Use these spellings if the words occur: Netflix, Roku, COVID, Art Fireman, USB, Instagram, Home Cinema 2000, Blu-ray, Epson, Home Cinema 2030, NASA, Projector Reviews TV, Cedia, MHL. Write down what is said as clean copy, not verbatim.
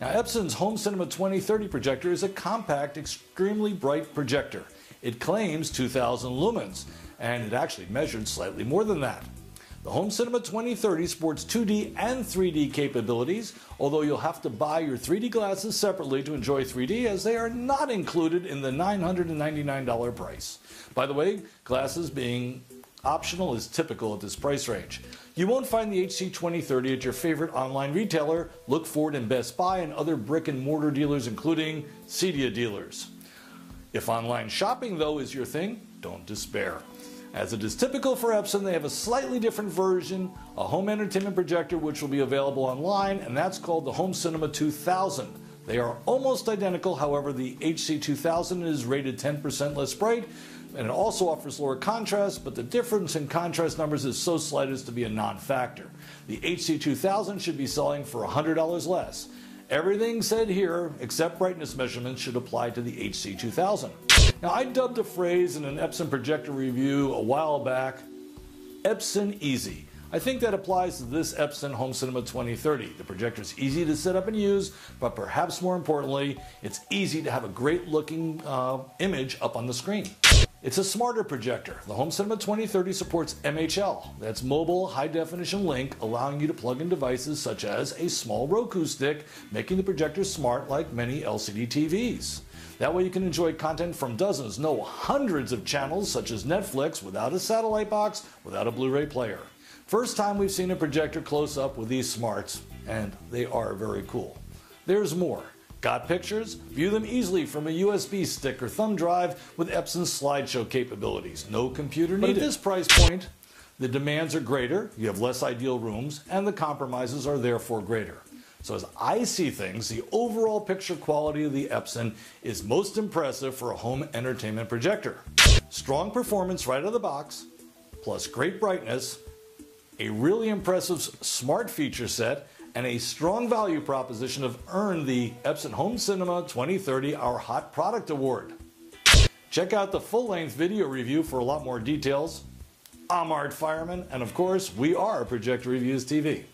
Now, Epson's Home Cinema 2030 projector is a compact, extremely bright projector. It claims 2,000 lumens, and it actually measured slightly more than that. The Home Cinema 2030 sports 2D and 3D capabilities, although you'll have to buy your 3D glasses separately to enjoy 3D, as they are not included in the $999 price. By the way, glasses being optional is typical at this price range. You won't find the HC 2030 at your favorite online retailer. Look for it in Best Buy and other brick and mortar dealers, including Cedia dealers. If online shopping, though, is your thing, don't despair. As it is typical for Epson, they have a slightly different version, a home entertainment projector which will be available online, and that's called the Home Cinema 2000. They are almost identical, however, the HC 2000 is rated 10% less bright, and it also offers lower contrast, but the difference in contrast numbers is so slight as to be a non-factor. The HC 2000 should be selling for $100 less. Everything said here, except brightness measurements, should apply to the HC 2000. Now, I dubbed a phrase in an Epson projector review a while back, Epson Easy. I think that applies to this Epson Home Cinema 2030. The projector is easy to set up and use, but perhaps more importantly, it's easy to have a great looking image up on the screen. It's a smarter projector. The Home Cinema 2030 supports MHL. That's mobile high-definition link, allowing you to plug in devices such as a small Roku stick, making the projector smart like many LCD TVs. That way you can enjoy content from dozens, no, hundreds of channels such as Netflix without a satellite box, without a Blu-ray player. First time we've seen a projector close up with these smarts, and they are very cool. There's more. Got pictures? View them easily from a USB stick or thumb drive with Epson's slideshow capabilities. No computer needed. But at this price point, the demands are greater, you have less ideal rooms, and the compromises are therefore greater. So as I see things, the overall picture quality of the Epson is most impressive for a home entertainment projector. Strong performance right out of the box, plus great brightness, a really impressive smart feature set, and a strong value proposition have earned the Epson Home Cinema 2030 Our Hot Product Award. Check out the full-length video review for a lot more details. I'm Art Fireman, and of course, we are Projector Reviews TV.